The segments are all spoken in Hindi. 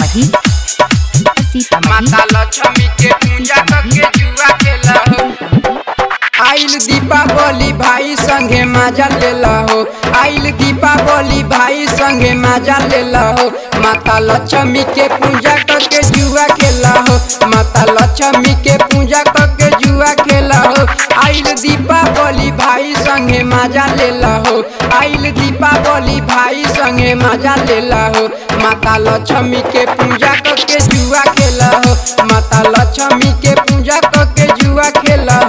सीतामढ़ी माता लक्ष्मी के पूजा करके जुआ खेला हो। आइल दीपावली भाई संगे मजा लेला हो। आइल दीपावली भाई संगे मजा लेला हो। माता लक्ष्मी के पूजा करके जुआ खेला हो। माता लक्ष्मी के पूजा करके जुआ खेला हो। आइल दीपावली भाई संगे मजा लेला हो। आइल दीपावली भाई संगे मजा लेला हो। माता लक्ष्मी के पूजा करके जुआ खेला हो। माता लक्ष्मी के पूजा करके जुआ खेला हो।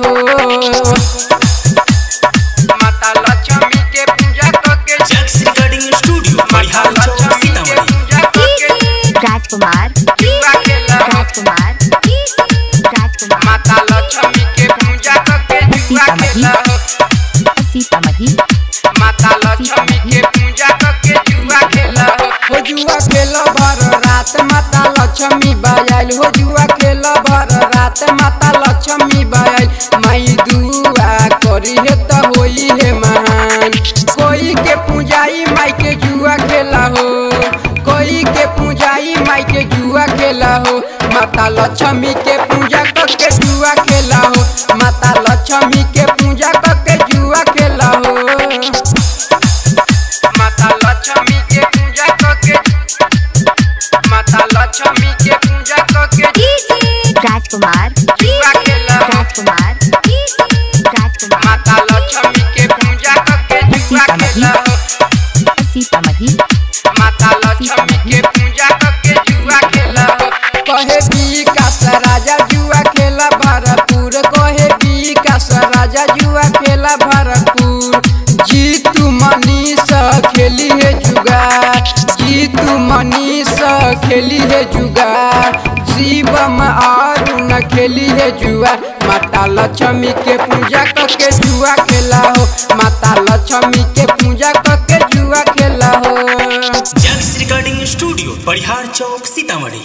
माता लक्ष्मी के पूजा करके Jacks recording studio Parihar Chowk Sitamarhi Rajkumar. माता लक्ष्मी के पूजा करके जुआ खेला हो। सीतामढ़ी माता लक्ष्मी के पूजा करके जुआ खेला हो। जुआ खेला भर रात माता लक्ष्मी बायल हो। जुआ खेला भर रात माता लक्ष्मी बायल। माई दुआ करी है तो होई है महान। कोई के पूजाई माई के जुआ खेला हो। कोई के पूजाई माई के जुआ खेला हो। माता लक्ष्मी के पूजा करके जुआ खेला हो। माता लक्ष्मी के पूजा करके जुआ खेला हो। माता लक्ष्मी के पूजा करके माता लक्ष्मी के पूजा करके राजकुमार। माता लक्ष्मी के पूजा करके जुआ खेला हो। सीतामढ़ी माता लक्ष्मी के पूजा करके जुआ खेला हो। कहे विकास राजा जुआ खेला भरतपुर। कहे विकास राजा जुआ खेला भरतपुर। जीतू मनीष खेली है जुआ। जीतू मनीष खेली है जुआ। शिवम अरुण खेली है जुआ। माता लक्ष्मी के पूजा करके जुआ खेला हो। माता लक्ष्मी के पूजा करके जुआ खेला हो। Jacks recording studio Parihar Chowk Sitamarhi.